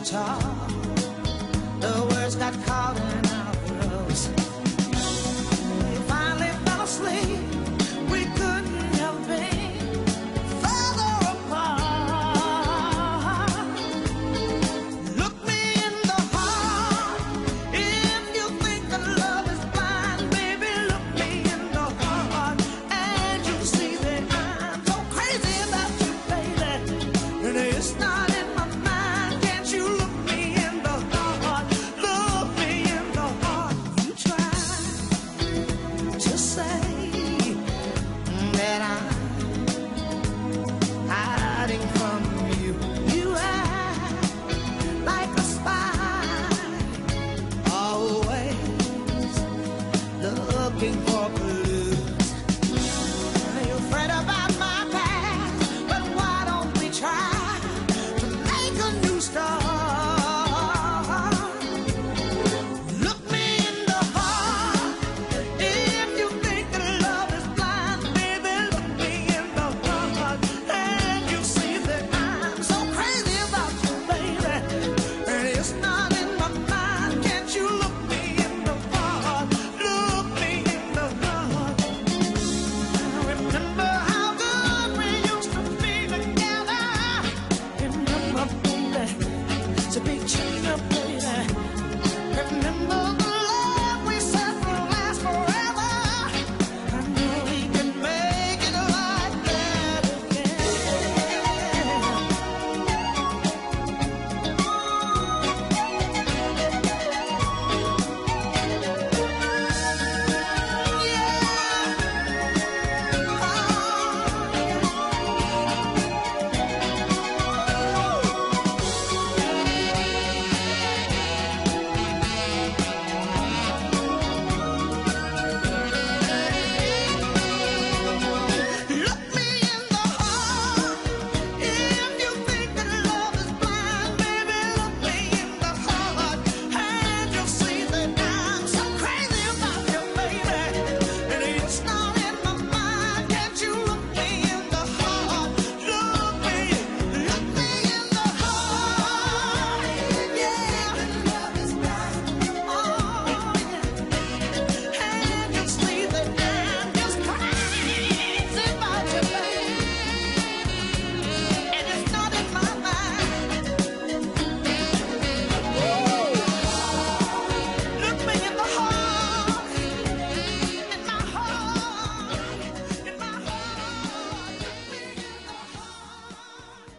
the top. The words got caught in our throats. We finally fell asleep. We couldn't have been further apart. Look me in the heart. If you think that love is blind, baby, look me in the heart, and you'll see that I'm so crazy about you, baby, and it's not. Looking for blues. Are you afraid about my past? But why don't we try to make a new start? Look me in the heart. If you think that love is blind, baby, look me in the heart, and you see that I'm so crazy about you, baby, and it's not. Remember